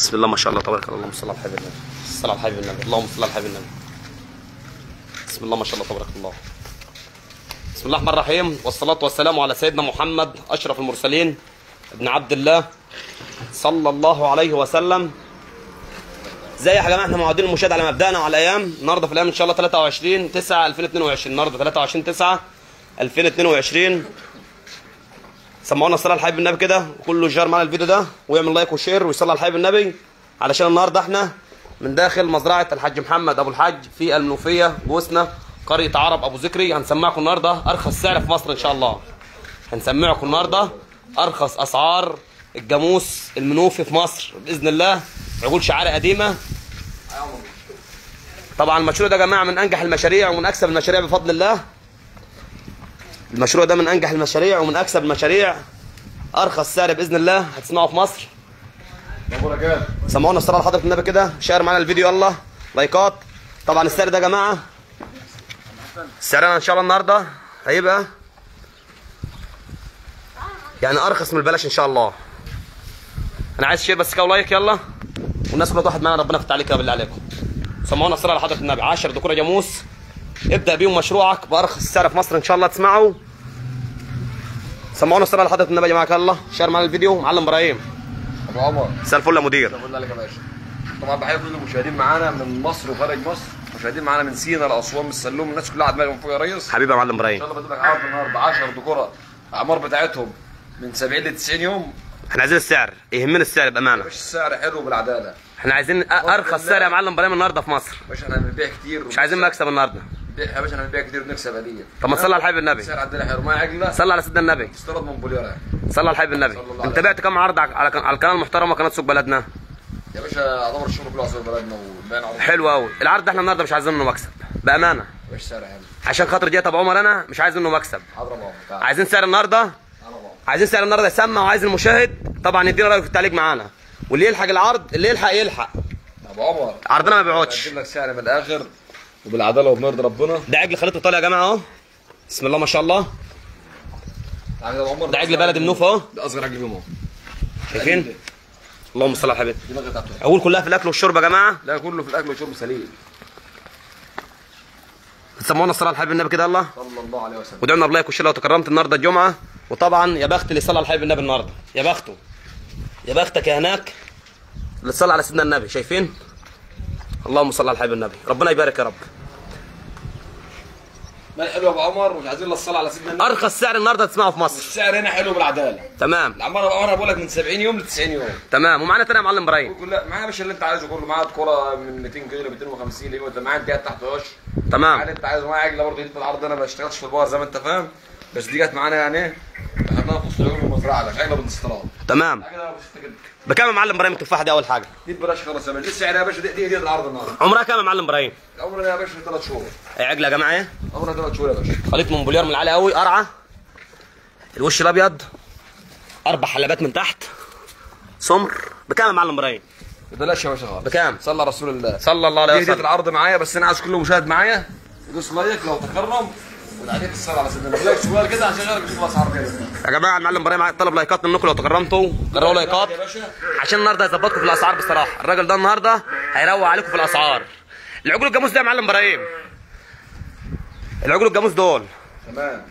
بسم الله ما شاء الله تبارك الله. اللهم صل على الحبيب النبي، صل على الحبيب النبي، اللهم صل على الحبيب النبي. بسم الله ما شاء الله تبارك الله. بسم الله الرحمن الرحيم، والصلاة والسلام على سيدنا محمد أشرف المرسلين ابن عبد الله صلى الله عليه وسلم. ازاي يا جماعه؟ احنا معودين المشاهد على مبدأنا وعلى الايام. النهارده في الايام ان شاء الله 23/9/2022، النهارده 23/9/2022. سمعونا الصلاه على الحبيب النبي كده، وكله يشير معانا الفيديو ده ويعمل لايك وشير ويصلي على الحبيب النبي، علشان النهارده احنا من داخل مزرعه الحاج محمد ابو الحاج في المنوفيه جوسنا قريه عرب ابو ذكري. هنسمعكم النهارده ارخص سعر في مصر ان شاء الله. هنسمعكم النهارده ارخص اسعار الجاموس المنوفي في مصر باذن الله. عجول شعارة قديمة. طبعا المشروع ده يا جماعة من انجح المشاريع ومن اكسب المشاريع بفضل الله. المشروع ده من انجح المشاريع ومن اكسب المشاريع. ارخص سعر باذن الله هتسمعه في مصر. سمعونا الصلاة على حضرة النبي كده، شير معانا الفيديو يلا، لايكات. طبعا السعر ده يا جماعة، سعرنا ان شاء الله النهارده هيبقى يعني ارخص من البلاش ان شاء الله. انا عايز شير بس كده ولايك يلا، والناس كلها واحد معانا، ربنا يفتح عليك بالله عليكم. سمعونا الصلاة على حضرة النبي. 10 ذكور جاموس ابدأ بيهم مشروعك بأرخص سعر في مصر إن شاء الله، تسمعوا. سمعونا الصلاة على حضرة النبي يا جماعة يلا، شير معانا الفيديو. معلم إبراهيم أبو عمر، مساء الفل يا مدير. مساء الفل عليك يا باشا. طبعا بحيي كل المشاهدين معانا من مصر وخارج مصر، مشاهدين معانا من سينا لأسوان من السلوم، الناس كلها قاعدة معانا فوق يا ريس. حبيبي يا معلم إبراهيم. إن شاء الله بدلك عرض النهارده 10 ذكور، الأعمار بتاعتهم من 70 ل 90 يوم. احنا عايزين السعر، يهمنا السعر بامانه. مش السعر حلو بالعداله، احنا عايزين ارخص سعر يا معلم ابراهيم النهارده في مصر. مش احنا بنبيع كتير، مش عايزين مكسب النهارده. يا باشا احنا بنبيع كتير ونكسب قليل. طب ما تصلي على الحبيب النبي. السعر عندنا حلو، معايا عجله. صلي على سيدنا النبي. استورد من بوليرا. صلي على الحبيب النبي. انت بعت كام عرض على القناه المحترمه قناه سوق بلدنا؟ يا باشا اعتبر الشغل كله على سوق بلدنا وباين عرض حلو قوي. العرض ده احنا النهارده مش عايزين منه مكسب بامانه. مش سعر حلو عشان خاطر دي طب عمر، انا مش عايز منه مكسب. عايزين سعر النهارده، عايزين سعر النهارده يسمع، وعايز المشاهد طبعا يدينا رايه في التعليق معانا، واللي يلحق العرض، اللي يلحق يلحق. ابو عمر عرضنا ما بيقعدش، هجيب لك سعر من الاخر وبالعداله وبنرضي ربنا. ده عجل خليط ايطاليا يا جماعه اهو، بسم الله ما شاء الله. ده عجل بلدي منوفي اهو، ده اصغر عجل منوفي شايفين. اللهم صل على الحبيب. اقول كلها في الاكل والشرب يا جماعه. لا كله في الاكل والشرب سليم. سمعونا الصلاه على الحبيب النبي كده يلا، صلى الله عليه وسلم. ودعونا بلايك وشير لو تكرمت النهارده الجمعه. وطبعا يا بخت اللي صلى على الحبيب النبي النهارده، يا بخته يا بختك يا هناك اللي صلى على سيدنا النبي، شايفين. اللهم صل على الحبيب النبي، ربنا يبارك يا رب. مال حلو يا ابو عمر، مش عايزين الا الصلاه على سيدنا النبي. ارخص سعر النهارده تسمعه في مصر، السعر هنا حلو بالعداله. تمام. العماره ابو عمر بقول لك من 70 يوم ل 90 يوم. تمام. ومعانا تاني يا معلم ابراهيم، كلها معايا يا باشا اللي انت عايزه كله. معايا كوره من 200 جنيه ل 250 جنيه، وانت معايا الدقيقه تحت عش. تمام. اللي انت عايزه معايا عجله برضه يدي بالعرض، انا ما بشتغلش في البار زي ما انت فاهم، بس دي جت معانا يعني اخدناها في الصيون والمزرعه ده اغلب الاستيراد. تمام. بكام يا معلم ابراهيم التفاحه دي اول حاجه؟ دي ببلاش خالص يا باشا. ايه السعر يا باشا؟ دي العرض النهارده. عمرها كام يا معلم ابراهيم؟ عمرها يا باشا 3 شهور. ايه عجله يا جماعه ايه؟ عمرها 3 شهور يا باشا. خليط مونبوليار من العالي قوي، قرعه. الوش الابيض. 4 حلبات من تحت. سمر. بكام يا معلم ابراهيم؟ ببلاش يا باشا خالص. بكام؟ صلى على رسول الله. صلى الله عليه وسلم. دي العرض معايا، بس انا عايز كل مشاهد معايا يدوس لايك لو تكرم. عليك الصلاه على سيدنا النبي شويه كده عشان غيرك يشوف الاسعار كده. يا جماعه المعلم ابراهيم طلب لايكات منكم لو تكرمتوا، غيروا لايكات عشان النهارده هيظبطكم في الاسعار بصراحه. الراجل ده النهارده هيروق عليكم في الاسعار. العجول الجاموس ده يا معلم ابراهيم، العجول الجاموس دول تمام،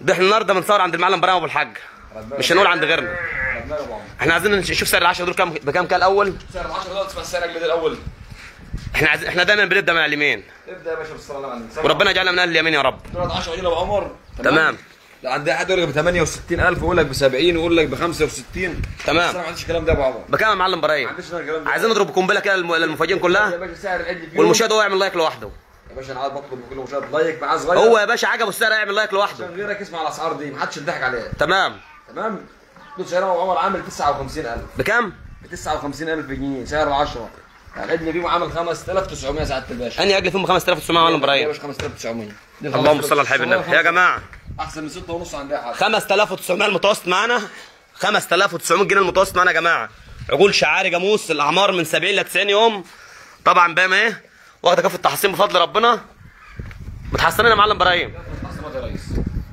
ده احنا النهارده بنصور عند المعلم ابراهيم ابو الحاج، مش هنقول عند غيرنا. احنا عايزين نشوف سعر ال10 دول بكام كده الاول. سعر ال10 دول تسمع السعر الجديد الاول. احنا دايما بنبدا من اليمين. ابدا يا باشا بالصلاه على النبي، وربنا يجعلنا من اهل اليمين يا رب. 10 جنيه ابو عمر. تمام. لا عندها حد يقول لك ب 68000 ويقول لك ب 70 ويقول لك ب 65. تمام. بس انا ما عنديش الكلام ده يا ابو عمر. بكام يا معلم ابراهيم؟ ما عنديش الكلام ده. عايزين نضرب قنبله كده للمفاجئين كلها. يا باشا سعر العد فيه، والمشاهد هو يعمل لايك لوحده. يا باشا انا قاعد بطلب من كل مشاهد لايك معاه صغير، هو يا باشا عجبه السعر هيعمل لايك لوحده. عشان غيرك يسمع الاسعار دي ما حدش يضحك عليها. تمام. تمام. دول سعر ابو عمر عامل 59000. بكام؟ ب 59000 جنيه سعر 10. العجل فيهم عامل 5900 سعاده الباشا. انهي عجل فيهم 5900 يا معلم ابراهيم؟ مش 5900. اللهم صل على الحبيب النبي يا جماعه. احسن من 6.5 عندها حاجه. 5900 المتوسط معانا، 5900 جنيه المتوسط معانا يا جماعه. عجول شعاري جاموس الاعمار من 70 ل 90 يوم. طبعا بقى ما ايه؟ واخده كافه التحصين بفضل ربنا. متحصنين يا معلم ابراهيم. يا ريس.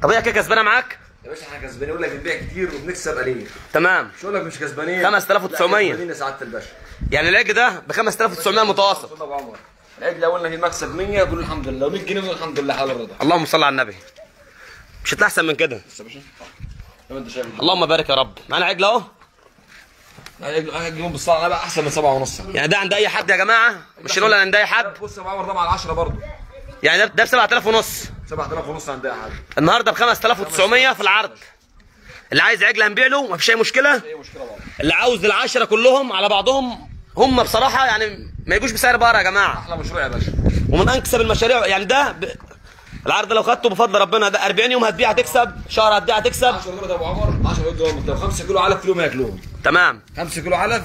طب هي كده كسبانه معاك؟ يا باشا احنا كسبانين، يقول لك بنبيع كتير وبنكسب قليل. تمام. مش هقول لك مش كسبانين. 5900 كسبانين يا سعاده الباشا. يعني العجل ده ب 5900 متوسط. العجل قلنا في مكسب 100 تقول الحمد لله، و100 جنيه تقول الحمد لله على الرضا. اللهم صل على النبي. مش هتلاقي احسن من كده. اللهم بارك يا رب. معانا عجل اهو. اليوم بالصلاه بقى احسن من 7.5 يعني. ده عند اي حد يا جماعه، مش نقول عند اي حد. بص يا معمر ده مع ال10 برضه يعني، ده ب 7500 ونص. 7500 ونص عند اي حد. النهارده ب 5900 في العرض. اللي عايز عجله هنبيع له، مفيش اي مشكله. مفيش اي مشكله برضه. اللي عاوز ال10 كلهم على بعضهم، هم بصراحه يعني ما يجوش بسعر بقره يا جماعه. احلى مشروع يا باشا، ومن انكسب المشاريع يعني. ده العرض ده لو خدته بفضل ربنا، ده 40 يوم هتبيع هتكسب، شهر هتبيع هتكسب. 10 جرام ده ابو عمر، 10 جرام ده 5 كيلو علف في اليوم ياكلوهم. تمام. 5 كيلو علف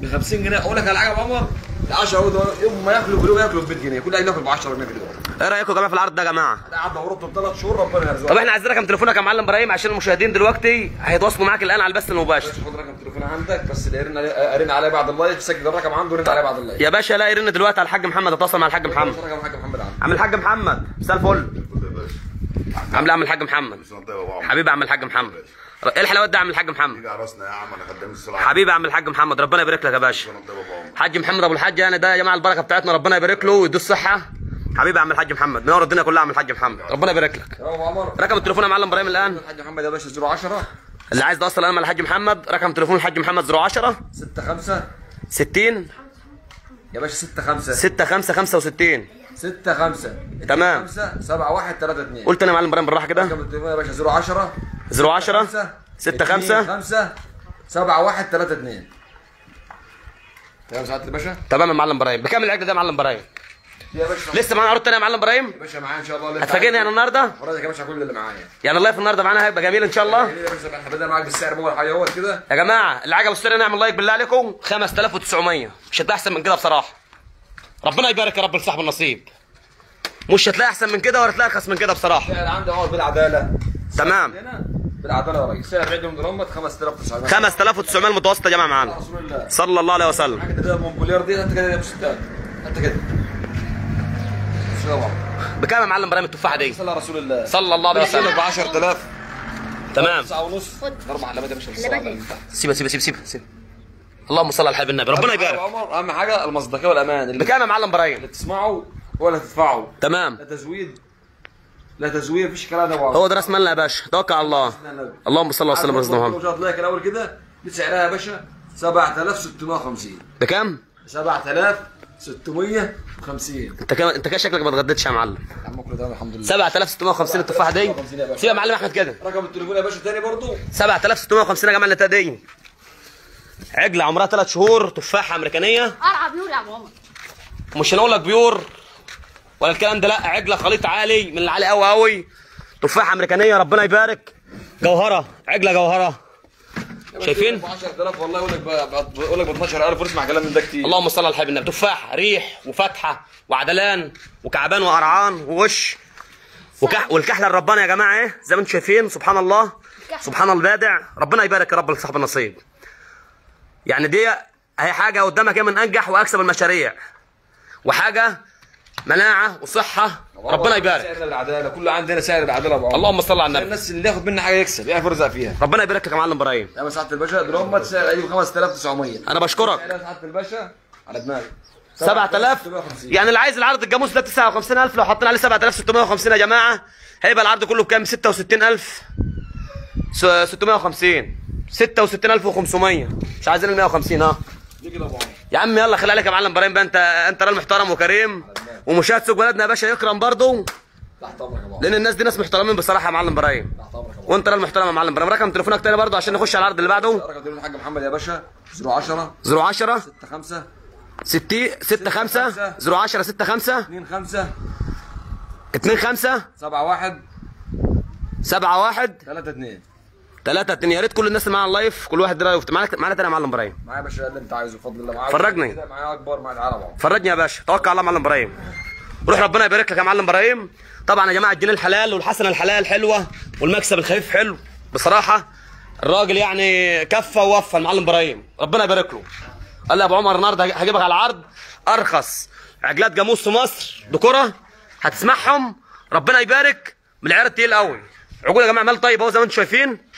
ب 50 جنيه، اقول لك على حاجه يا ابو عمر، 10 يوم ما ياكلوا كيلو ياكلوا ب 100 جنيه، كل عيال ياكل ب 10 جنيه في اليوم. ايه رايكم يا جماعه في العرض ده يا جماعه؟ ده قعدنا وربطه 3 شهور ربنا يرزقنا. طب احنا عايزين رقم تليفونك يا معلم ابراهيم، عشان المشاهدين دلوقتي هيتواصلوا معاك الان على البث المباشر. خد رقم تليفون عندك بس، قرينا عليه بعد اللايف، سجل الرقم عنده ورن عليه بعد اللايف. يا باشا لا يرن دلوقتي على الحاج محمد، اتصل مع الحاج محمد. رقم الحاج محمد عندك. عم الحاج محمد مساء الفل. عامل عم الحاج محمد حبيبي، عم الحاج محمد ايه الحلاوات ده؟ عم الحاج محمد يجي على راسنا يا عم، انا خدام السلعه حبيبي. عم الحاج محمد ربنا يبارك لك يا باشا. حاج محمد ابو الحاج يعني، ده يا جماعه البركه بتاعتنا، ربنا يبارك له ويديه الصحه حبيبي. عم الحاج محمد منور الدنيا كلها. عم الحاج محمد ربنا يبارك لك. رقم التليفون يا معلم ابراهيم الان الحاج محمد يا باشا 010. اللي عايز يتصل انا مع الحاج محمد، رقم تليفون الحاج محمد 010 65 60 يا باشا 65 65 تمام 7132. قلت انا يا معلم ابراهيم بالراحه كده. رقم التليفون يا باشا 010 65 7132. تمام سعادة الباشا. تمام يا معلم ابراهيم. بكام العجل ده يا معلم ابراهيم؟ لسه معانا عروض تاني يا معلم ابراهيم؟ يا باشا معايا ان شاء الله. هتفاجئني يعني النهارده؟ النهارده يا باشا كل اللي معايا يعني. اللايف النهارده معانا هيبقى جميل ان شاء الله. احنا بدأنا معاك بالسعر مو الحاجه اهوت كده يا جماعه. اللي عجبه السعر نعمل لايك بالله عليكم. 5900 مش هتلاقي احسن من كده بصراحه. ربنا يبارك يا رب لصاحب النصيب. مش هتلاقي احسن من كده ولا هتلاقي ارخص من كده بصراحه. السعر عندي اهو بالعداله. تمام بالعداله يا ريس. سعر العجل مدرمط 5900. 5900 المتوسطه يا جماعه معانا صلى الله عليه وسلم. الحاجه دي مونجولير دي انت كده انت كده. بكام يا معلم ابراهيم التفاحه دي؟ صلى الله عليه وسلم صلى الله عليه وسلم ب 10000. تمام 9.5 4 علامات يا باشا. سيبها سيبها سيبها سيبها. اللهم صل على الحبيب النبي ربنا يبارك. اهم حاجه المصداقيه والامان. بكام يا معلم ابراهيم؟ اللي بتسمعه ولا تدفعه. تمام. لا تزويد لا تزوير، مفيش الكلام ده. هو ده راس مالنا يا باشا، توكل على الله. اللهم صل وسلم على سيدنا محمد. هتلاقي الاول كده دي سعرها يا باشا 7650. بكام؟ 7650. انت كده شكلك ما اتغديتش يا معلم. يا عم كله تمام الحمد لله. 7650 التفاحه دي. سيب يا معلم احمد كده. رقم التليفون يا باشا تاني برضه 7650 يا جماعه. اللي دي عجله عمرها 3 شهور، تفاحه امريكانيه. ارعب بيور يا ابو عمر. مش هنقول لك بيور ولا الكلام ده، لا عجله خليط عالي من العالي قوي قوي. تفاحه امريكانيه ربنا يبارك. جوهره عجله جوهره شايفين؟ 10000 والله. اقول لك ب 12000 فلوس مع كلام من ده كتير. اللهم صل على الحبيب النبي. تفاحه ريح وفتحه وعدلان وكعبان وقرعان ووش والكحله لربنا يا جماعه. ايه زي ما انتم شايفين سبحان الله سبحان البادع. ربنا يبارك يا رب لصاحب النصيب. يعني دي هي حاجه قدامك من انجح واكسب المشاريع، وحاجه مناعه وصحه ربنا يبارك. سعر العداله كله عندنا، سعر العداله ابو عمر. اللهم صل على النبي. الناس اللي ياخد منها حاجه يكسب، يعرف يرزق فيها. ربنا يبارك لك يا معلم ابراهيم. يا سعاده الباشا دراما سعر ايوه 5900. انا بشكرك. سعر سعاده الباشا على دماغك 7000 يعني. اللي عايز العرض الجاموس ده 59000 لو حطينا عليه 7650 يا جماعه هيبقى العرض كله بكام؟ 66650 66500. مش عايزين ال 150. ها ليه كده يا ابو عمر؟ يا عم يلا خلي عليك يا معلم ابراهيم بقى. انت راجل محترم وكريم، ومشاهد سوق بلدنا يا باشا يكرم برضه تحت امرك يا ابو عمر، لان الناس دي ناس محترمين بصراحه يا معلم ابراهيم. تحت امرك يا ابو عمر. وانت راجل محترم يا معلم ابراهيم. رقم تليفونك تاني برضه عشان نخش على العرض اللي بعده. رقم تليفون الحاج محمد يا باشا 010 65 65 010 65 25 71 32 يا ريت كل الناس اللي معانا اللايف كل واحد رايه. معانا تاني يا معلم ابراهيم. معايا يا باشا اللي انت عايزه بفضل الله. معاك فرجني معايا اكبر مع العالم. فرجني يا باشا توكل على الله يا معلم ابراهيم. روح ربنا يبارك لك يا معلم ابراهيم. طبعا يا جماعه الجنيه الحلال والحسنه الحلال حلوه، والمكسب الخفيف حلو بصراحه. الراجل يعني كفى ووفى المعلم ابراهيم ربنا يبارك له. قال لي ابو عمر النهارده هجيبك على العرض ارخص عجلات جاموس في مصر دكوره هتسمعهم ربنا يبارك. من العيار التقيل قوي عجول يا جماعه مال طيب اهو زي ما انتم شايفين.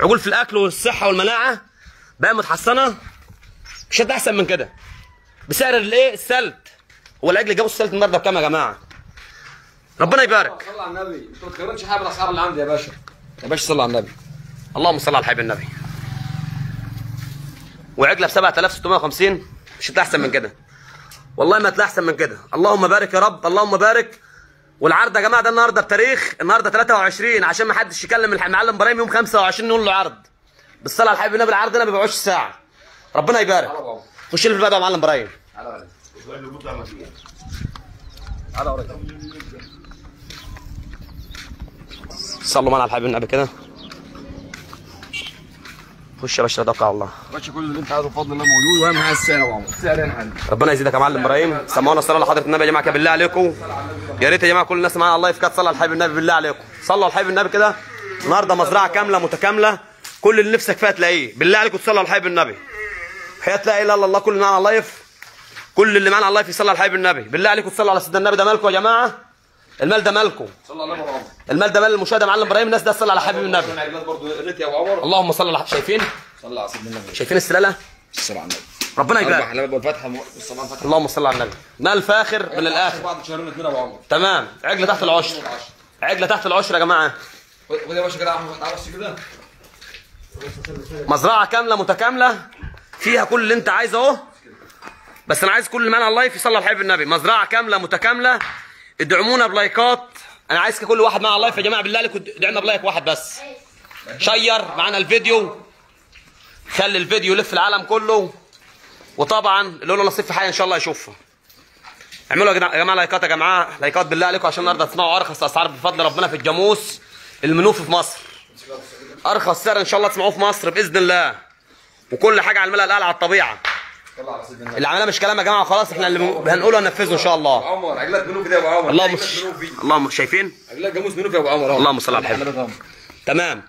عجول في الاكل والصحه والمناعه بقى متحسنه مش هتحسن من كده بسعر الايه السلت. هو العجل جابوا السلت النهارده بكام يا جماعه؟ ربنا يبارك. صل على النبي، انت ما تكرمش حاجه من اصحاب اللي عندي يا باشا. يا باشا صل على النبي، اللهم صل على الحبيب النبي. وعجله ب 7650 مش هتلاقي احسن من كده، والله ما هتلاقي احسن من كده. اللهم بارك يا رب، اللهم بارك. والعرض يا جماعه ده النهارده بتاريخ النهارده 23، عشان ما حدش يكلم المعلم ابراهيم يوم 25 نقول له عرض. بالصلاه على الحبيب النبي، العرض ده ما بيقعدش ساعه. ربنا يبارك. خش لي في الباب يا معلم ابراهيم. على ورا. صلوا معنا على الحبيب النبي كده. خش يا باشا توكل الله. باشا كل اللي انت عايزه بفضل الله موجود، واهم حاجه السعر يا عمر، السعر يا حاج. ربنا يزيدك يا معلم ابراهيم. سمعونا الصلاه على حضره النبي يا جماعه كده بالله عليكم. يا ريت يا جماعه كل الناس معانا الله يفكك. صلى على الحبيب النبي بالله عليكم، صلوا على الحبيب النبي كده. النهارده مزرعه كامله متكامله، كل اللي نفسك فيها تلاقيه، بالله عليكم صلوا على الحبيب النبي. حياة لا اله الا الله، كل اللي معانا على اللايف، كل اللي معانا على اللايف يصلي على الحبيب النبي، بالله عليكم صلوا على سيدنا النبي. ده مالكم يا جماعه؟ المال ده مالكم، صلى الله عليه وسلم. المال ده مال المشاهده معلم ابراهيم، الناس ده صلى على حبيب النبي. اللهم صل على، شايفين؟ صلى على سيدنا النبي، شايفين السلاله؟ صل على النبي، ربنا يبارك. اللهم صل على النبي. مال فاخر من الاخر، بعد شهرين اتنين يا عمر. تمام. عجله تحت العشر، عجله تحت العشر يا جماعه. خد يا باشا كده، كده مزرعه كامله متكامله فيها كل اللي انت عايزه اهو. بس انا عايز كل اللي معانا على اللايف يصلي على الحبيب النبي. مزرعه كامله متكامله، ادعمونا بلايكات. انا عايز كل واحد معانا على اللايف يا جماعه بالله عليكم ادعمنا بلايك واحد بس. شير معانا الفيديو، خلي الفيديو يلف العالم كله، وطبعا اللي له نصيب في حاجه ان شاء الله يشوفها. اعملوا يا جماعه لايكات، يا جماعه لايكات بالله عليكم، عشان النهارده تسمعوا ارخص اسعار بفضل ربنا في الجاموس المنوفي في مصر. ارخص سعر ان شاء الله تسمعوه في مصر باذن الله. وكل حاجه على الملأ الاعلى على الطبيعه. اللي عملناه مش كلام يا جماعه، خلاص احنا اللي هنقوله هننفذه ان شاء الله. عمر عجلات منوفيه يا ابو عمر، اللهم شايفين عجلات جاموس منوفيه يا ابو عمر، اللهم صل على الحبيب. تمام.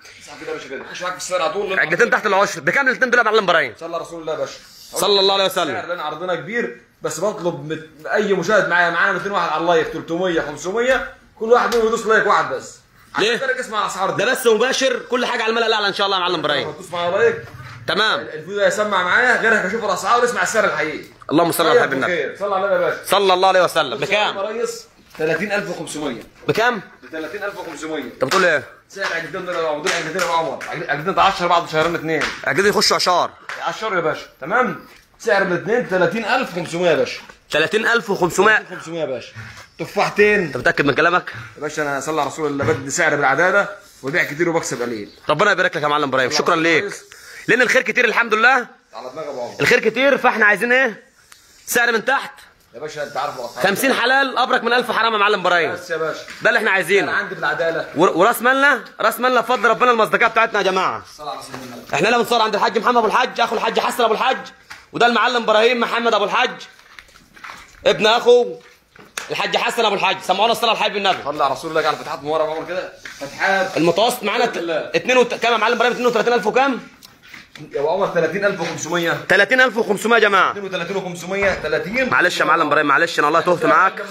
مش معاك في السعر على طول، عجلتين تحت العشر بكام الاثنين دول يا معلم ابراهيم؟ صلى رسول الله يا باشا، صلى الله عليه وسلم. احنا عرضنا كبير، بس بطلب من اي مشاهد معانا 200 واحد على اللايف، 300 500 كل واحد منهم يدوس لايك واحد بس. ليه؟ اسمع الاسعار ده بس مباشر، كل حاجه على الملأ الاعلى ان شاء الله يا معلم ابراهيم. دوس معايا لايك. تمام. الفيديو هيسمع معايا، غيرك هشوف الاسعار واسمع السعر الحقيقي. اللهم صل على حبيب النبي. صلى على النبي يا باشا، صلى الله عليه وسلم. بكام؟ يا ريس 30500. بكام؟ ب 30500. انت بتقول ايه؟ سعر عجلتين يا عمر، عجلتين ب 10 بعد شهرين اثنين. عجلتين يخشوا 10. 10 يا باشا، تمام؟ سعر من اثنين 30500 يا باشا. 30500 30500 يا باشا. تفاحتين. انت متأكد من كلامك؟ يا باشا انا صلى على رسول الله، بدي سعر بالعداله وبيع كتير وبكسب قليل. ربنا يبارك لك يا معلم ابراهيم، شكرا ليك. لأن الخير كتير الحمد لله، على دماغ ابو عمر الخير كتير. فاحنا عايزين ايه؟ سعر من تحت يا باشا، انت عارف الاسعار 50 حلال ابرك من 1000 حرام يا معلم ابراهيم. بس يا باشا ده اللي احنا عايزينه، عندي بالعداله وراس مالنا، راس مالنا بفضل ربنا المصداقيه بتاعتنا يا جماعه. الصلاه على سيدنا النبي. احنا هنا بنصور عند الحاج محمد ابو الحاج، اخو الحاج حسن ابو الحاج، وده المعلم ابراهيم محمد ابو الحاج ابن اخو الحاج حسن ابو الحاج. سمعونا الصلاه على الحبيب النبي. صلى على رسول الله. على فتحات من ورا ابو عمر كده، فتحات المتوسط معانا 2 كام يا معلم ابراهيم؟ 32000 وكام يا ابو عمر؟ 30500 30500 يا جماعه. 32500 30. معلش يا معلم ابراهيم، معلش انا والله تهت معاك.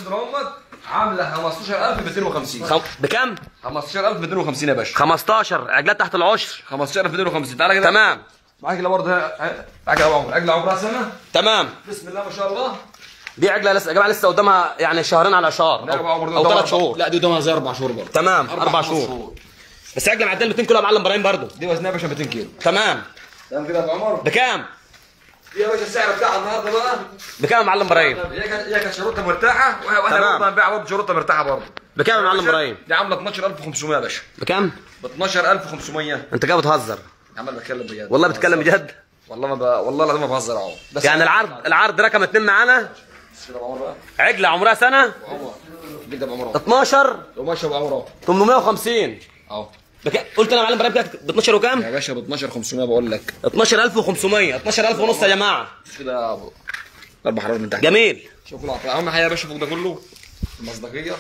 عامله 15250. بكام؟ 15250 يا باشا. 15 عجلات تحت العشر 15250. تعالى كده. تمام. معاك لا برضه عجله يا ابو عمر، عجله عمرها سنه. تمام بسم الله ما شاء الله. دي عجله لسه يا جماعه لسه قدامها يعني شهرين على الاشهار او 3 شهور. لا دي قدامها زي 4 شهور برضه. تمام 4 شهور. بس عجله معديه 200 كيلو يا معلم ابراهيم برضه، دي وزنها يا باشا 200 كيلو. تمام تمام كده يا ابو عمر. بكام؟ دي يا باشا السعر بتاعها النهارده بقى بكام يا معلم ابراهيم؟ هي كانت شروطها مرتاحه، واحنا برضه هنبيعها برضه شروطها مرتاحه برضه. بكام يا معلم ابراهيم؟ دي عامله 12500 يا باشا. بكام؟ ب 12500. انت جاي بتهزر؟ يا عم بتكلم بجد. والله بتكلم بجد؟ والله ما والله العظيم ما بهزر يا عمر. يعني العرض رقم 2 معانا، عجله عمرها سنه جدا ابو عمر 12 قماشه ابو عمر 850 اهو. قلت انا يا معلم ابراهيم كده ب 12 وكام؟ يا باشا ب 12500 بقول لك. 12500 12000 ونص يا جماعه. شوف كده 4 حرارات من تحت. جميل. شوف اهم حاجه يا باشا فوق ده كله المصداقيه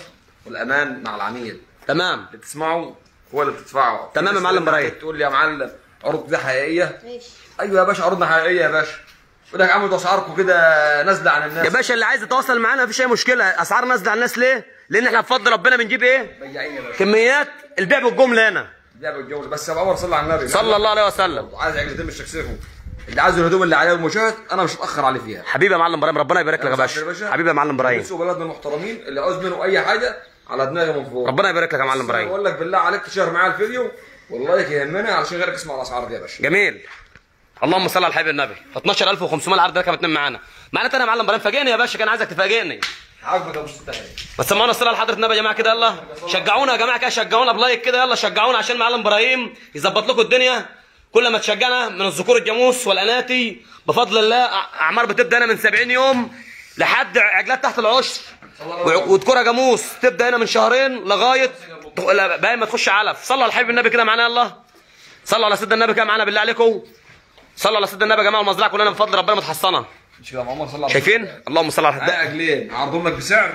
والامان مع العميل. تمام. اللي بتسمعه هو اللي بتدفعه. تمام يا معلم ابراهيم. تقول لي يا معلم عروض دي حقيقيه؟ ماشي. ايوه يا باشا عروضنا حقيقيه يا باشا. يقول لك عملوا اسعاركم كده نازله عن الناس. يا باشا اللي عايز يتواصل معانا مفيش اي مشكله، اسعار نازله عن الناس ليه؟ لان احنا بفضل ربنا بنجيب ايه؟ بياعين يا باشا. كميات البيع بالجمله هنا. البيع بالجمله. بس يا ابو عمر صلى على النبي صلى الله عليه وسلم. عايز عجلتين مش هكسفهم. اللي عايز الهدوم اللي عليه والمشاهد انا مش هتاخر عليه فيها. حبيبي يا معلم ابراهيم، ربنا يبارك لك يا باشا. حبيبي يا معلم ابراهيم، سوق بلدنا المحترمين، اللي عاوز منه اي حاجه على دماغي من فوق. ربنا يبارك لك يا معلم ابراهيم. بقول لك بالله عليك تشير معايا الفيديو، والله يهمنا علشان غيرك يسمع الاسعار دي يا باشا. جميل، اللهم صل على الحبيب النبي. 12500 العرض ده كانت معانا. معناتها انا يا معلم ابراهيم فاجئني يا باشا، كان عايزك تفاجئني. عاجبك يا ابو ستة بس معانا الصلاه على حضره النبي يا جماعه كده. يلا شجعونا يا جماعه كده، شجعونا بلايك كده، يلا شجعونا عشان معلم ابراهيم يظبط لكم الدنيا. كل ما تشجعنا من الذكور الجاموس والاناتي بفضل الله، اعمار بتبدا هنا من 70 يوم لحد عجلات تحت العشر وذكورها جاموس تبدا هنا من شهرين لغايه باقي ما تخش علف. صلوا على الحبيب النبي كده معانا، يلا صلوا على سيدنا النبي كده معانا بالله عليكم. صلوا على سيدنا النبي يا جماعه، والمزرعه كلنا بفضل ربنا متحصنه. شايفين؟ اللهم صل على الحبيب. عجلين عرضهم لك بسعر،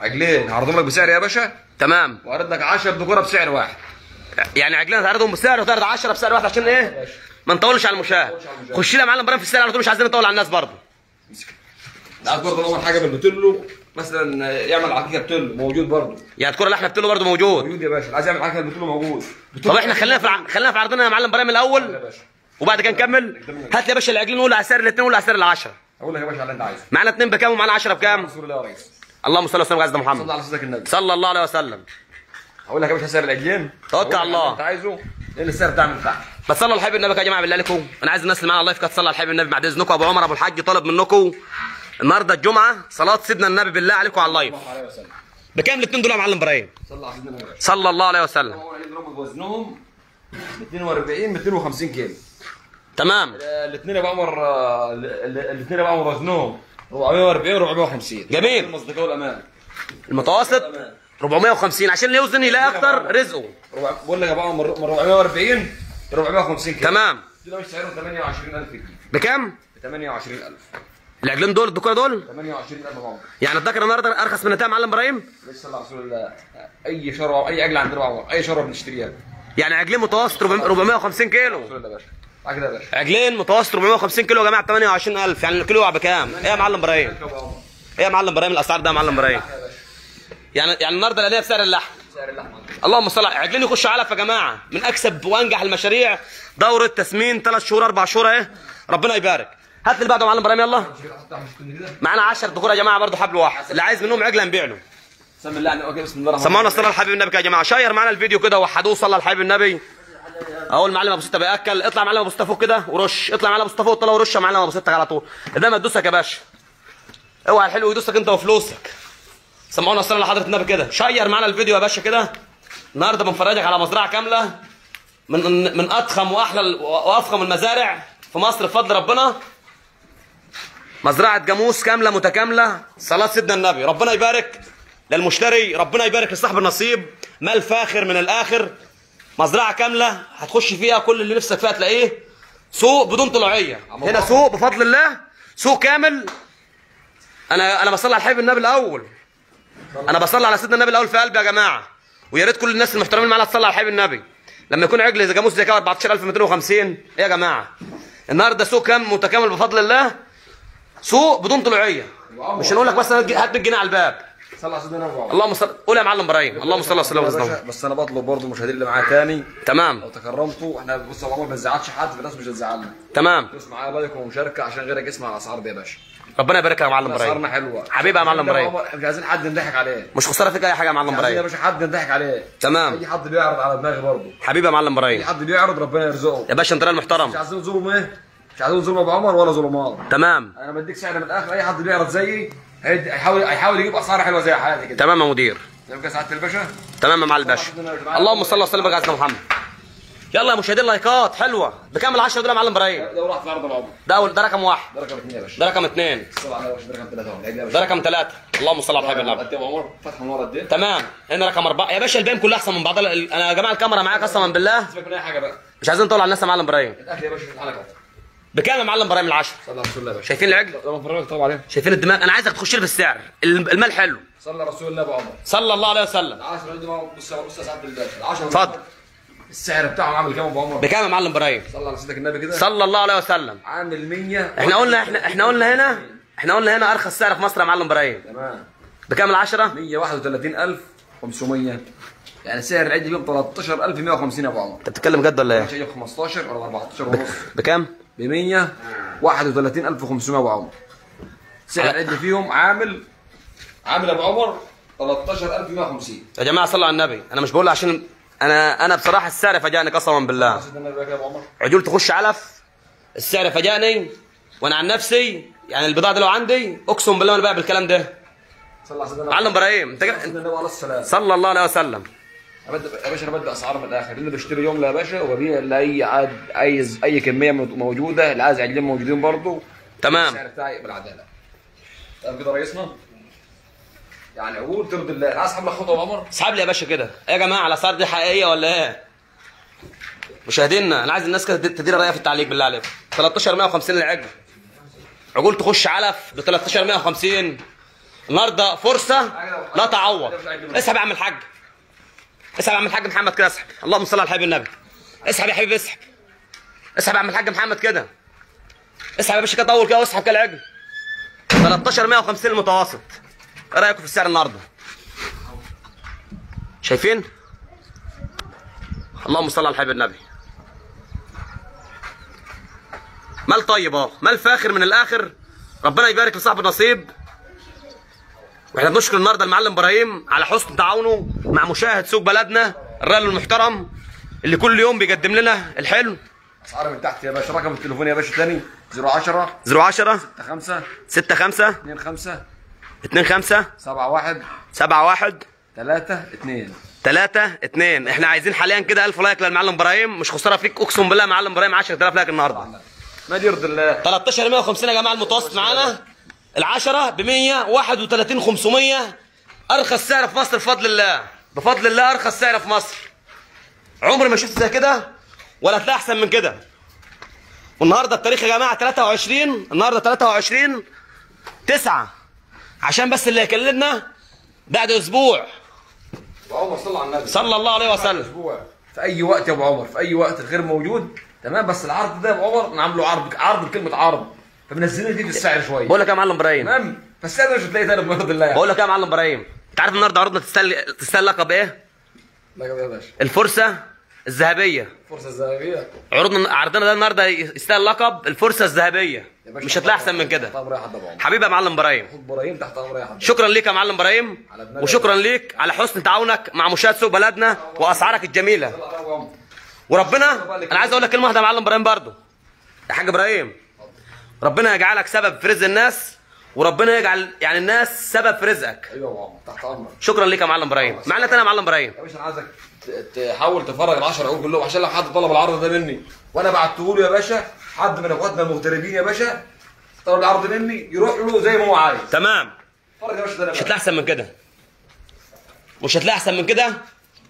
عجلين عرضهم لك بسعر يا باشا تمام، وعرض لك 10 ذكوره بسعر واحد. يعني عجلين هتعرضهم بسعر وتعرض 10 بسعر واحد عشان ايه؟ ما نطولش على المشاهد. خش لي يا معلم ابراهيم في السعر على طول، مش عايزين نطول على الناس برضه. عايز برضه اول حاجه بالبتلو مثلا يعمل عكيكه بتلو موجود برضه، يعني الكره اللحمه بتلو برضه موجود يا باشا. عايز يعمل عكيكه بتلو موجود. طب احنا خلينا في عرضنا يا معلم ابراهيم الاول وبعد كده نكمل. هات لي يا باشا العجلين، قول على السعر الاثنين، قول على السعر ال10. اقول لك يا باشا اللي انت عايزه. معانا 2 بكام ومعانا 10 بكام؟ رسول الله يا ريس. اللهم صل وسلم على سيدنا محمد. صل على سيدك النبي. صلى الله عليه وسلم. هقول لك يا باشا سعر العجلين. توكل على الله. انت عايزه ايه السعر بتاع من تحت؟ بس صلوا على الحبيب النبي يا جماعه بالله عليكم. انا عايز الناس اللي معانا الله يفكت تصلي على الحبيب النبي بعد اذنكم. ابو عمر ابو الحاج طالب منكم النهارده الجمعه صلاه سيدنا النبي بالله عليكم على اللايف. صلى الله عليه وسلم. بكام الاثنين دول يا معلم ابراهيم؟ صلى على سيدنا النبي. صلى الله عليه وسلم. وزنهم 42 250 كيلو. تمام. الاثنين يا ابو عمر، الاثنين يا ابو عمر وزنهم 440 450. جميل. المصدقه والامان. المتوسط 450 عشان اللي يوزن يلاقي اكتر رزقه. بقول لك يا ابو عمر من 440 ل 450 كيلو. تمام. دول مش سعرهم 28000 جنيه. بكام؟ ب 28000. العجلين دول الدكوره دول 28000 يا ابو عمر. يعني الدكره النهارده ارخص من التاع يا معلم ابراهيم؟ لسه على رسول الله. اي شروه، اي عجله عند عمر، اي شروه بنشتريها. يعني عجلين متوسط 450 كيلو. عجلين متوسط 450 كيلو يا جماعه ب 28000، يعني الكيلو يقع بكام؟ ايه يا معلم ابراهيم؟ ايه يا معلم ابراهيم الاسعار ده يا معلم ابراهيم؟ يعني النهارده الاليه بسعر اللحم. سعر اللحم. اللهم صل على عجلين يخش علف يا جماعه، من اكسب وانجح المشاريع. دوره تسمين 3 شهور 4 شهور اهي، ربنا يبارك. هات اللي بعده يا معلم ابراهيم يلا. معانا 10 ذكور يا جماعه برضه حبل واحد، اللي عايز منهم عجله نبيع له. بسم الله الرحمن الرحيم. بسم الله الرحمن الرحيم. سمعونا صلى على الحبيب النبي يا جماعه، شير معانا الفيديو كده وحدوه صلى على الحبيب النبي. اول معلم ابو ستة بياكل، اطلع معلم ابو ستة فوق كده ورش، اطلع معلم ابو ستة فوق، طلع ورش يا معلم ابو ستة على طول. ده ما تدوسك يا باشا، اوعى الحلو يدوسك انت وفلوسك. سمعونا الصلاه على حضره النبي كده، شير معانا الفيديو يا باشا كده. النهارده بنفرجك على مزرعه كامله من اضخم واحلى وافخم المزارع في مصر بفضل ربنا. مزرعه جاموس كامله متكامله صلاه سيدنا النبي. ربنا يبارك للمشتري، ربنا يبارك لصاحب النصيب، مال فاخر من الاخر. مزرعه كامله هتخش فيها كل اللي نفسك فيها تلاقيه. سوق بدون طلوعيه، هنا سوق بفضل الله، سوق كامل. انا بصلي على الحبيب النبي الاول، انا بصلي على سيدنا النبي الاول في قلبي يا جماعه. ويا ريت كل الناس المحترمين معانا تصلي على الحبيب النبي. لما يكون عجل زي جاموس زي كده 14250 ايه يا جماعه؟ النهارده سوق كامل متكامل بفضل الله، سوق بدون طلوعيه. مش هنقول لك بس هات 100 جنيه على الباب. صلى على سيدنا محمد. اللهم صل، قول يا معلم ابراهيم اللهم صل وسلم وبارك. بس انا بطلب برضه المشاهدين اللي معايا تاني تمام لو تكرمتوا، احنا بص يا ابو عمر ما نزعلش حد، الناس مش هتزعلنا تمام. بس معايا لايك ومشاركه عشان غيرك يسمع الاسعار دي يا باشا. ربنا يبارك لك يا معلم ابراهيم، اسعارنا حلوه حبيبي يا معلم ابراهيم. مش عايزين حد نضحك عليه، مش خساره فيك اي حاجه يا معلم ابراهيم. عايزين يا باشا حد نضحك عليه تمام. اي حد بيعرض على دماغي برضه حبيبي يا معلم ابراهيم، اي حد بيعرض ربنا يرزقه يا باشا. انت راجل محترم، مش عايزين ظلم، ايه مش عايزين ظلم ابو عمر ولا ظلمات تمام. انا بديك سعر من الاخر، اي حد بيعرض زيي هيحاول يجيب اسعار حلوه زي حالاتي كده تمام يا مدير. نبقى سعاده الباشا تمام يا معالي الباشا. اللهم صل وسلم على سيدنا محمد. يلا يا مشاهدين لايكات حلوه بكام ال10 دول يا معلم ابراهيم؟ ده راح في العرض العمر ده اول، ده رقم واحد، ده رقم اثنين يا باشا، ده رقم اثنين، ده رقم ثلاثه، ده رقم ثلاثه. اللهم صل على الحبيب النبي. قد ايه يا عمر؟ فتح من ورا قد ايه؟ تمام. هنا رقم اربعه يا باشا، الباقيين كلها احسن من بعضها. انا يا جماعه الكاميرا معايا قسما بالله، سيبك من اي حاجه بقى، مش عايزين نطلع على الناس يا معلم ابراهيم. الاكل يا باشا في الحلقه بكام يا معلم ابراهيم ال10؟ صلى على رسول الله يا باشا. شايفين العجل؟ شايفين الدماغ؟ انا عايزك تخش لي في السعر، المال حلو. صلى رسول الله ابو عمر. صلى الله عليه وسلم. 10 بص يا سعاده الباشا، 10 اتفضل. السعر بتاعهم عامل كام يا ابو عمر؟ بكام يا معلم ابراهيم؟ صلى على سيدك النبي كده. صلى الله عليه وسلم. عامل 100. احنا قلنا هنا ارخص سعر في مصر يا معلم ابراهيم. تمام. بكام ال10؟ 131500. يعني سعر العجل بيهم 13150 يا ابو عمر. انت بتتكلم جد ولا ايه؟ 15 ولا 14 ونص. بكام؟ ب 131500 ابو عمر. سعر عد فيهم عامل ابو عمر 13150. يا جماعه صلوا على النبي، انا مش بقول عشان انا بصراحه السعر فاجأني قسما بالله. عجول تخش علف، السعر فاجأني، وانا عن نفسي يعني البضاعه دي لو عندي اقسم بالله ما انا بايع بالكلام ده. معلم ابراهيم انت صلى الله عليه وسلم. يا باشا انا بدي اسعار من الاخر، اللي بشتري يوم يا باشا وببيع اللي اي عاد عايز اي كميه موجوده، اللي عايز عجلين موجودين برضه. تمام. السعر بتاعي بالعداله. تمام كده رئيسنا؟ يعني عقول ترضي الله. عايز اسحب لك خطوه يا عمر؟ اسحب لي يا باشا كده. ايه يا جماعه الاسعار دي حقيقيه ولا ايه؟ مشاهدينا انا عايز الناس كده تدير رايها في التعليق بالله عليكم. 1350 العجل. عقول تخش علف ب 1350. النهارده فرصه لا تعوض. اسحب يا عم الحاج. اسحب يا عم الحاج محمد كده، اسحب. اللهم صل على حبيب النبي. اسحب يا حبيبي، اسحب. اسحب يا عم الحاج محمد كده. اسحب يا باشا كده، طول كده واسحب كده العجل. 1350 المتوسط. ايه رايكم في السعر النهارده؟ شايفين؟ اللهم صل على حبيب النبي. مال طيب اهو، مال فاخر من الاخر. ربنا يبارك لصاحب النصيب. واحنا بنشكر النهارده المعلم ابراهيم على حسن تعاونه مع مشاهد سوق بلدنا الراجل المحترم اللي كل يوم بيقدم لنا الحلو. اسعار من تحت يا باشا. رقم التليفون يا باشا تاني 010 010 65 65 25 25 71 71 32. احنا عايزين حاليا كده 1000 لايك للمعلم ابراهيم، مش خساره فيك اقسم بالله معلم ابراهيم 10000 لايك النهارده. ما يرضي الله. 1350 يا جماعه المتوسط معانا. العشرة ب 131500 ارخص سعر في مصر بفضل الله، بفضل الله ارخص سعر في مصر. عمري ما شفت زي كده ولا هتلاقي احسن من كده. والنهارده التاريخ يا جماعه 23، النهارده 23/9 عشان بس اللي هيكلمنا بعد اسبوع. ابو عمر صلى على النبي صلى الله عليه وسلم. في اي وقت يا ابو عمر، في اي وقت الغير موجود. تمام. بس العرض ده يا ابو عمر نعمله عرض بكلمه عرض، فمنزلين دي في السعر شويه. بقول لك يا معلم ابراهيم تمام، فالسعر مش هتلاقيه تاني بفضل الله يعني. بقول لك يا معلم ابراهيم، انت عارف النهارده عرضنا تستاهل لقب ايه؟ لقب يا باشا الفرصه الذهبيه. الفرصه الذهبيه عرضنا ده النهارده يستاهل لقب الفرصه الذهبيه، مش هتلاقي احسن من كده. حبيبي يا معلم ابراهيم، تحت امر يا حبيبي. شكرا ليك يا معلم ابراهيم، وشكرا ليك على حسن تعاونك مع مشاهد سوق بلدنا واسعارك الجميله. وربنا انا عايز اقول لك كلمه واحده يا معلم ابراهيم برضه يا حاج ابراهيم، ربنا يجعلك سبب في رزق الناس، وربنا يجعل يعني الناس سبب في رزقك. ايوه يا عم تحت امرك. شكرا ليك يا معلم ابراهيم. معانا تاني يا معلم ابراهيم. يا باشا انا عايزك تحاول تفرج ال10 عقول كلهم، عشان لو حد طلب العرض ده مني وانا بعته له يا باشا، حد من اخواتنا المغتربين يا باشا طلب العرض مني يروح له زي ما هو عايز. تمام. فرج يا باشا ده، مش هتلاقي احسن من كده. مش هتلاقي احسن من كده.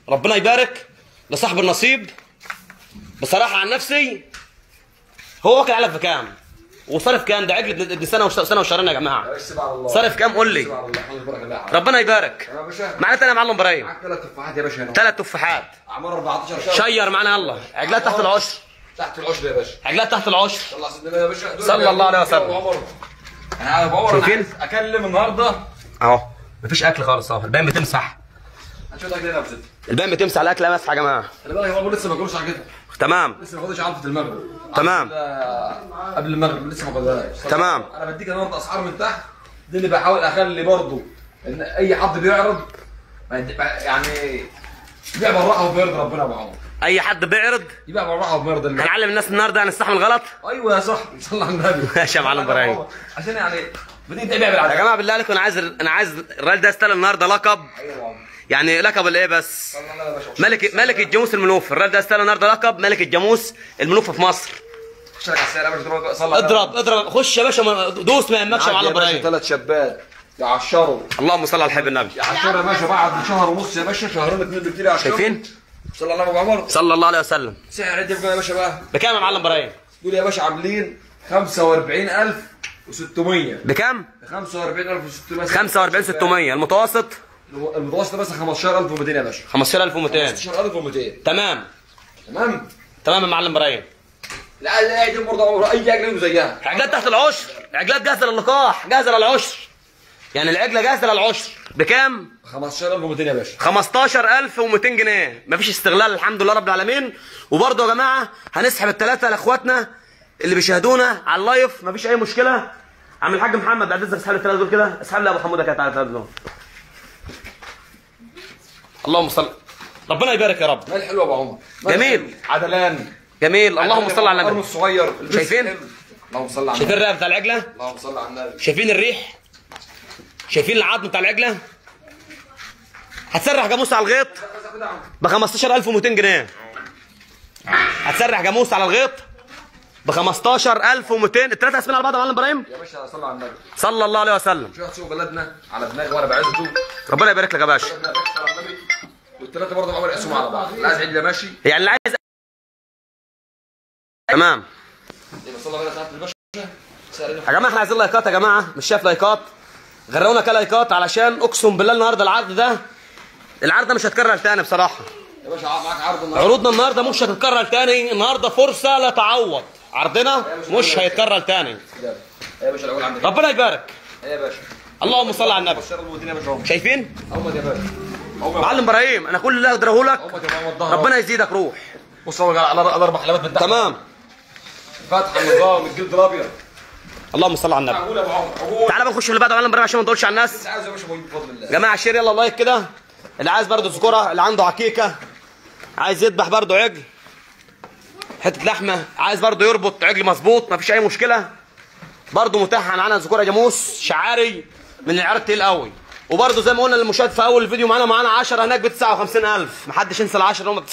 ربنا يبارك لصاحب النصيب. بصراحه عن نفسي هو واكل علف بكام؟ وصرف كام ده عجل ابن سنه وشهرين يا جماعه؟ صرف كام قول لي؟ ربنا يبارك. معانا تاني يا معلم ابراهيم. معاك 3 تفاحات يا باشا. 3 تفاحات. اعمار 14 شهر. شير معانا يلا. عجلات تحت العشر. تحت العشر يا باشا. عجلات تحت العشر. صلى على النبي يا باشا. صلى الله عليه وسلم. انا ابو عمر شايفين؟ اكلم النهارده اهو مفيش اكل خالص اهو، الباقي بتمسح. هنشوف الاكل هنا بزيت. الباقي بتمسح الاكل مسح يا جماعه. خلي بالك هو لسه ما جروش على كده. تمام. لسه ما خدتش عرفه المغرب. تمام. قبل المغرب لسه ما خدتهاش. تمام. انا بديك النهارده اسعار من تحت، دي اللي بحاول اخلي برضه ان اي حد بيعرض يعني يبيع بالراحه وبيرضي ربنا يا ابو عمر. اي حد بيعرض يبيع بالراحه وبيرضي الله. هنعلم الناس النهارده يعني نستحمل الغلط. ايوه يا صاحبي صلى على النبي. ماشي يا معلم ابراهيم. عشان يعني بديك تبيع بالعافيه. يا جماعه بالله عليكم انا عايز الراجل ده يستاهل النهارده لقب. ايوه يعني لقب الايه بس؟ ملك الجاموس المنوفي، الراجل ده استلم النهارده لقب ملك الجاموس المنوفي في مصر. خش لك على السعر يا باشا. صلى اضرب خش يا باشا دوس ما يهمكش يا معلم ابراهيم. 3 شباب يعشروا. اللهم صل على الحبيب النبي. يعشروا يا باشا بعد شهر ونص يا باشا، شهرين 2 بكتير يعشروا. شايفين؟ صلى الله على ابو عمر صلى الله عليه وسلم. سعر عدي بكام يا باشا بقى؟ بكام يا معلم ابراهيم؟ دول يا باشا عاملين 45600. بكام؟ 45600. 45600 المتوسط. المتوسط بس 15200 يا باشا. 15200. 15200. تمام. تمام يا معلم ابراهيم. لا دي برضه اي عجله زيها. عجلات تحت العشر، عجلات جاهزه للقاح، جاهزه للعشر. يعني العجله جاهزه للعشر، بكام؟ 15200 يا باشا. 15200 جنيه، مفيش استغلال الحمد لله رب العالمين. وبرضه يا جماعه هنسحب ال3 لاخواتنا اللي بيشاهدونا على اللايف مفيش اي مشكله. عم الحاج محمد بعد اذنك اسحب لي الثلاثه دول كده، اسحب لي ابو حموده كده، تعالى الثلاثه دول. اللهم صل، ربنا يبارك يا رب. مال حلو يا ابو عمر، جميل، عدلان، جميل، اللهم صل على النبي. الصغير شايفين؟ اللهم صل على النبي. شايفين الرقبه بتاع العجله؟ اللهم صل على النبي. شايفين الريح؟ شايفين العظم بتاع العجله؟ هتسرح جاموس على الغيط ب 15200 جنيه. هتسرح جاموس على الغيط ب 15200. الثلاثه اسمين على بعض يا معلم ابراهيم؟ يا باشا صلى على النبي صلى الله عليه وسلم. شوف سوق بلدنا على دماغي وانا بعزته. ربنا يبارك لك يا باشا. والثلاثه برضه عمر يقسموا على بعض، اللي عايز عجله ماشي، يعني اللي عايز تمام. يبقى صلى على الباشا. يا جماعه احنا عايزين لايكات يا جماعه، مش شايف لايكات؟ غرونا كلايكات علشان اقسم بالله النهارده العرض ده مش هيتكرر تاني بصراحه. يا باشا معاك عرض النهارده، عروضنا النهارده مش هتتكرر تاني، النهارده فرصه لا تعوض. عرضنا مش هيتكرر تاني يا باشا. الاول عندك ربنا يبارك يا باشا، اللهم صل على النبي. شايفين؟ عمر يا باشا، معلم ابراهيم، انا كل اللي اقدره لك، ربنا يزيدك روح. بص على اربع حلبات من تحت، تمام، فتح النظام الجلد الابيض، اللهم صل على النبي. تعالى بقى نخش في اللي بعده يا معلم ابراهيم عشان ما نطولش على الناس. اللي عايز يا باشا بفضل الله. جماعه شير يلا لايك كده، اللي عايز برضه ذكره، اللي عنده عكيكه عايز يذبح برضه عجل حته لحمه، عايز برضه يربط عجل مظبوط مفيش اي مشكله، برضه متاح معانا ذكره جاموس شعاري من العيار التقيل قوي. وبرضه زي ما قلنا للمشاهد في اول الفيديو، معانا 10 هناك ب 59000، محدش ينسى ال 10 اللي هم ب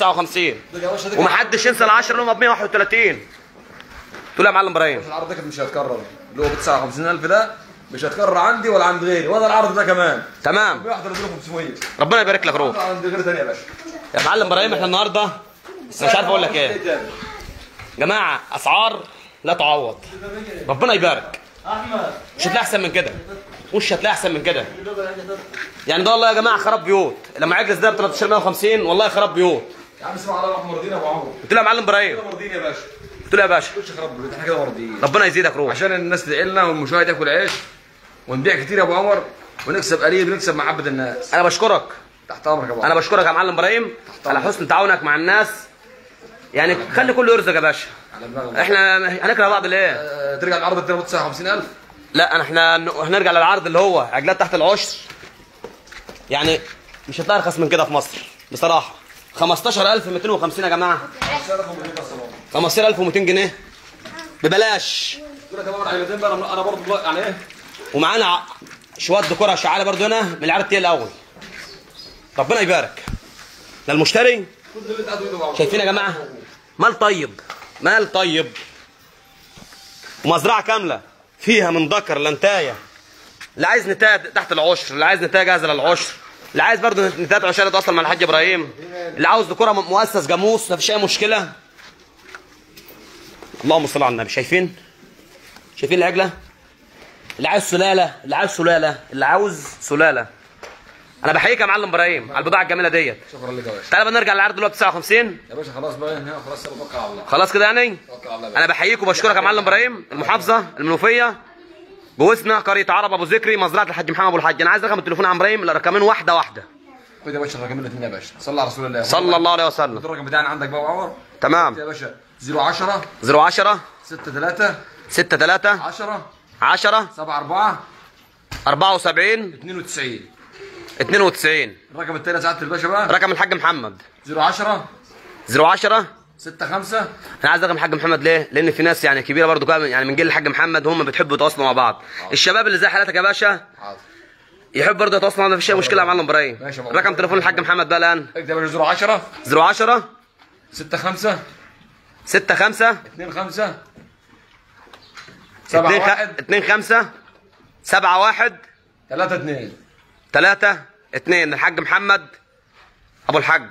59، ومحدش ينسى ال 10 اللي هم ب 131. تقول يا معلم ابراهيم العرض ده مش هيتكرر، اللي هو ب 59000 ده مش هتكرر عندي ولا عند غيري، ولا العرض ده كمان، تمام، بيحضر 500. ربنا يبارك لك روح عند غيري ثاني يا باشا. يا معلم ابراهيم احنا النهارده مش عارف اقول لك ايه جماعه، اسعار لا تعوض، ربنا يبارك. مش هتلاقي احسن من كده، مش هتلاقي احسن من كده، يعني ده والله يا جماعه خراب بيوت، لما عجز ده ب 13150 والله خراب بيوت. يا عم اسمع على روح مرضينا ابو عمرو. قلت له يا معلم ابراهيم مرضينا يا باشا، قلت له يا باشا مش خراب بيوت، احنا كده مرضيين، ربنا يزيدك روح عشان الناس تدعي لنا والمشاهد ياكل عيش ونبيع كتير يا ابو عمر، ونكسب قليل ونكسب معبد الناس. انا بشكرك، تحت امرك يا ابو عمر. انا بشكرك يا معلم ابراهيم على حسن تعاونك مع الناس، يعني خلي كله يرزق يا باشا، احنا هنكره بعض ليه؟ ترجع للعرض التاني ب 59000؟ لا احنا هنرجع للعرض اللي هو عجلات تحت العشر، يعني مش هتلاقي ارخص من كده في مصر بصراحه. 15250 يا جماعه، 15200 جنيه ببلاش. دول يا جماعه عجلتين بقى، انا برضه ضايق على ايه؟ ومعانا شويه ديكوره شعاله برضه هنا من العرض التقيل الاول، ربنا يبارك للمشتري. شايفين يا جماعه؟ مال طيب، مال طيب، ومزرعه كامله فيها من ذكر لنتايه، اللي عايز نتايه تحت العشر، اللي عايز نتايه جاهزه للعشر، اللي عايز برضه نتايه عشان يتواصل مع الحاج ابراهيم، اللي عاوز ديكوره مؤسس جاموس مفيش اي مشكله. اللهم صل على النبي. شايفين؟ شايفين العجله؟ اللي عايز سلاله، اللي عايز سلاله، اللي عاوز سلاله. انا بحييك يا معلم ابراهيم على البضاعه الجميله ديت. شكرا لك يا باشا. تعالى بقى نرجع للعرض دلوقتي 59 يا باشا. خلاص بقى هنا، خلاص توكل على الله، خلاص كده يعني. توكل على الله. انا بحييك وبشكرك يا معلم ابراهيم. المحافظه المنوفيه، جوزنا قريه عرب ابو ذكري، مزرعه الحاج محمد ابو الحاج. انا عايز رقم التليفون يا عم ابراهيم، الرقمين واحده. خد يا باشا الرقمين الاثنين يا باشا، صلى على رسول الله صلى الله عليه وسلم. الرقم بتاعنا عندك بقى وعمر، تمام يا باشا. 010 010 63 63 10 10 74 74 92 92. الرقم الثاني يا سعاده الباشا بقى، رقم الحاج محمد 010 010 65. انا عايز رقم الحاج محمد ليه؟ لان في ناس يعني كبيره برضو يعني من جيل الحاج محمد، هم بتحبوا يتواصلوا مع بعض. عارف. الشباب اللي زي حالتك يا باشا يحب برضه يتواصلوا، ما فيش اي مشكله يا معلم ابراهيم. رقم تليفون الحاج محمد بقى الان اكتب 010 010 65 65 25 71 25 71 32 3-2. الحاج محمد ابو الحاج.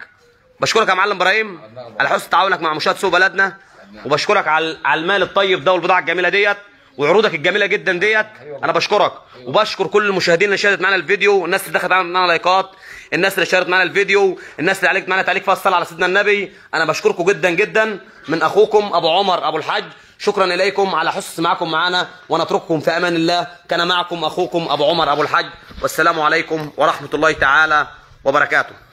بشكرك يا معلم ابراهيم على حسن تعاونك مع مشاهد سوق بلدنا، وبشكرك على المال الطيب ده والبضاعه الجميله ديت وعروضك الجميله جدا ديت. انا بشكرك، وبشكر كل المشاهدين اللي شاركت معانا الفيديو، والناس اللي دخلت معانا لايكات، الناس اللي شاركت معانا الفيديو، الناس اللي علقت معانا تعليق، فصل على سيدنا النبي. انا بشكركم جدا جدا، من اخوكم ابو عمر ابو الحاج. شكرا اليكم على حسن سماعكم معنا، ونترككم في امان الله. كان معكم اخوكم ابو عمر ابو الحاج، والسلام عليكم ورحمه الله تعالى وبركاته.